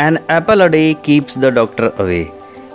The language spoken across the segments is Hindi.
N apple a day keeps the doctor away,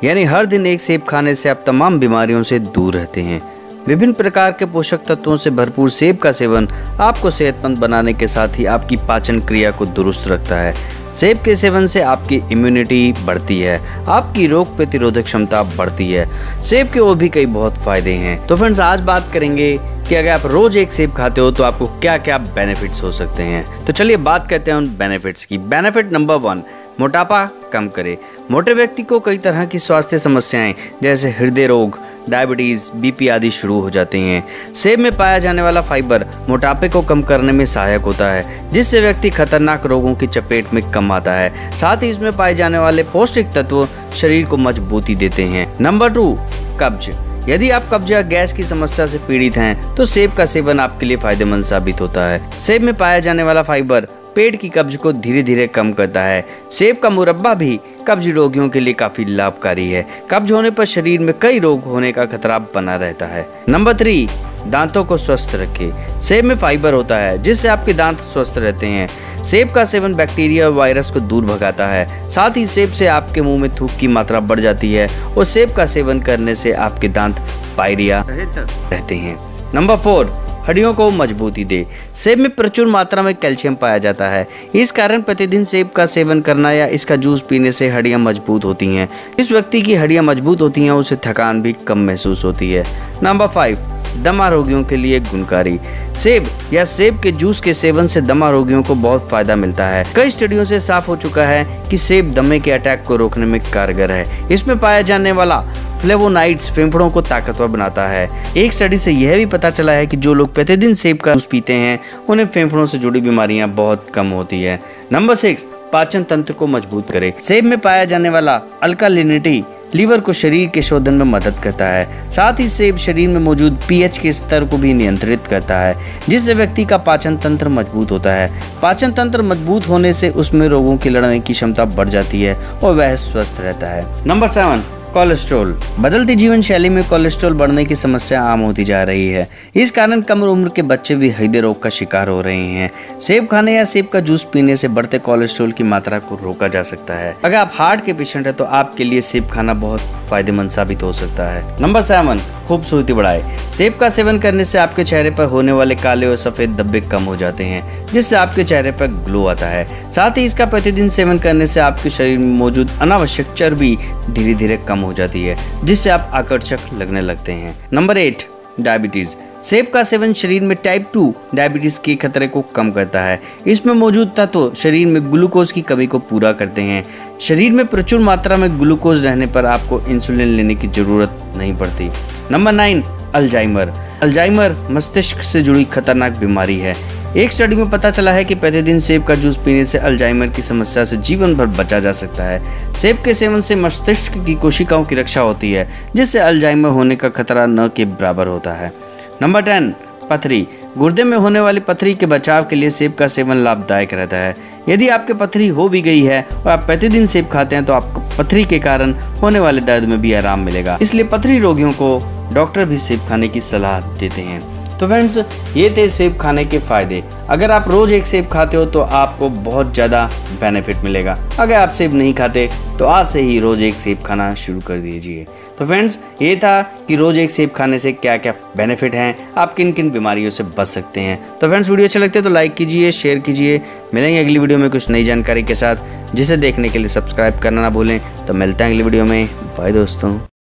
यानी हर दिन एक सेब खाने से आप तमाम बीमारियों से दूर रहते हैं। विभिन्न प्रकार के पोषक तत्वों से भरपूर सेब का सेवन आपको सेहतमंद बनाने के साथ ही आपकी पाचन क्रिया को दुरुस्त रखता है। सेब के सेवन से आपकी इम्यूनिटी बढ़ती है, आपकी रोग प्रतिरोधक क्षमता बढ़ती है। सेब के और भी कई बहुत फायदे हैं। तो फ्रेंड्स, आज बात करेंगे कि अगर आप रोज एक सेब खाते हो तो आपको क्या क्या बेनिफिट्स हो सकते हैं। तो चलिए बात करते हैं उन बेनिफिट्स की। बेनिफिट नंबर 1, मोटापा कम करे। मोटे व्यक्ति को कई तरह की स्वास्थ्य समस्याएं जैसे हृदय रोग, डायबिटीज़, बीपी आदि शुरू हो जाते हैं। सेब में पाया जाने वाला फाइबर मोटापे को कम करने में सहायक होता है, जिससे व्यक्ति खतरनाक रोगों की चपेट में कम आता है। साथ ही इसमें पाए जाने वाले पौष्टिक तत्व शरीर को मजबूती देते हैं। नंबर 2, कब्ज। यदि आप कब्ज या गैस की समस्या से पीड़ित हैं तो सेब का सेवन आपके लिए फायदेमंद साबित होता है। सेब में पाया जाने वाला फाइबर पेट की कब्ज को धीरे धीरे कम करता है। सेब का मुरब्बा भी कब्ज रोगियों के लिए काफी लाभकारी है। कब्ज होने पर शरीर में कई रोग होने का खतरा बना रहता है। नंबर 3, दांतों को स्वस्थ रखें। सेब में फाइबर होता है जिससे आपके दांत स्वस्थ रहते हैं। सेब का सेवन बैक्टीरिया और वायरस को दूर भगाता है। साथ ही सेब से आपके मुंह में थूक की मात्रा बढ़ जाती है और सेब का सेवन करने से आपके दांत पायरिया रहते हैं। नंबर 4, हड्डियों को मजबूती दे। सेब में प्रचुर मात्रा में कैल्शियम पाया जाता है। इस कारण प्रतिदिन सेब का सेवन करना या इसका जूस पीने से हड्डियां मजबूत होती हैं। जिस व्यक्ति की हड्डियां मजबूत होती हैं उसे थकान भी कम महसूस होती है। नंबर 5, दमा रोगियों के लिए गुणकारी। सेब या सेब के जूस के सेवन से दमा रोगियों को बहुत फायदा मिलता है। कई स्टडियों से साफ हो चुका है कि सेब दमे के अटैक को रोकने में कारगर है। इसमें पाया जाने वाला फ्लेवोनाइड्स फेफड़ों को ताकतवर बनाता है। एक स्टडी से यह भी पता चला है कि जो लोग प्रतिदिन सेब का जूस पीते हैं उन्हें फेफड़ों से जुड़ी बीमारियां बहुत कम होती है। नंबर 6, पाचन तंत्र को मजबूत करे। सेब में पाया जाने वाला अल्कालिनिटी लीवर को शरीर के शोधन में मदद करता है। साथ ही सेब शरीर में मौजूद पीएच के स्तर को भी नियंत्रित करता है, जिससे व्यक्ति का पाचन तंत्र मजबूत होता है। पाचन तंत्र मजबूत होने से उसमें रोगों की लड़ने की क्षमता बढ़ जाती है और वह स्वस्थ रहता है। Number 7, cholesterol. बदलती जीवन शैली में कोलेस्ट्रॉल बढ़ने की समस्या आम होती जा रही है। इस कारण कम उम्र के बच्चे भी हृदय रोग का शिकार हो रहे हैं। सेब खाने या सेब का जूस पीने से बढ़ते कोलेस्ट्रॉल की मात्रा को रोका जा सकता है। अगर आप हार्ट के पेशेंट हैं तो आपके लिए सेब खाना बहुत फायदेमंद साबित हो सकता है। नंबर 7, खूबसूरती बढ़ाए। सेब का सेवन करने से आपके चेहरे पर होने वाले काले और सफेद धब्बे कम हो जाते हैं, जिससे आपके चेहरे पर ग्लो आता है। साथ ही इसका प्रतिदिन सेवन करने से आपके शरीर में मौजूद अनावश्यक चर्बी धीरे धीरे कम हो जाती है, जिससे आप आकर्षक लगने लगते हैं। Number 8, diabetes. सेब का सेवन शरीर में टाइप 2 डायबिटीज के खतरे को कम करता है। इसमें मौजूद तत्व शरीर में ग्लूकोज की कमी को पूरा करते हैं। शरीर में प्रचुर मात्रा में ग्लूकोज रहने पर आपको इंसुलिन लेने की जरूरत नहीं पड़ती। Number 9, Alzheimer. अल्जाइमर मस्तिष्क से जुड़ी खतरनाक बीमारी है। एक स्टडी में पता चला है कि प्रतिदिन सेब का जूस पीने से अल्जाइमर की समस्या से जीवन भर बचा जा सकता है। सेब के सेवन से मस्तिष्क की कोशिकाओं की रक्षा होती है, जिससे अल्जाइमर होने का खतरा न के बराबर होता है। नंबर 10, पथरी। गुर्दे में होने वाली पथरी के बचाव के लिए सेब का सेवन लाभदायक रहता है। यदि आपके पथरी हो भी गई है और आप प्रतिदिन सेब खाते हैं तो आपको पथरी के कारण होने वाले दर्द में भी आराम मिलेगा। इसलिए पथरी रोगियों को डॉक्टर भी सेब खाने की सलाह देते हैं। तो फ्रेंड्स, ये थे सेब खाने के फ़ायदे। अगर आप रोज़ एक सेब खाते हो तो आपको बहुत ज़्यादा बेनिफिट मिलेगा। अगर आप सेब नहीं खाते तो आज से ही रोज़ एक सेब खाना शुरू कर दीजिए। तो फ्रेंड्स, ये था कि रोज़ एक सेब खाने से क्या क्या बेनिफिट हैं, आप किन किन बीमारियों से बच सकते हैं। तो फ्रेंड्स, वीडियो अच्छे लगते तो लाइक कीजिए, शेयर कीजिए। मिलेंगे अगली वीडियो में कुछ नई जानकारी के साथ, जिसे देखने के लिए सब्सक्राइब करना ना भूलें। तो मिलते हैं अगली वीडियो में। बाय दोस्तों।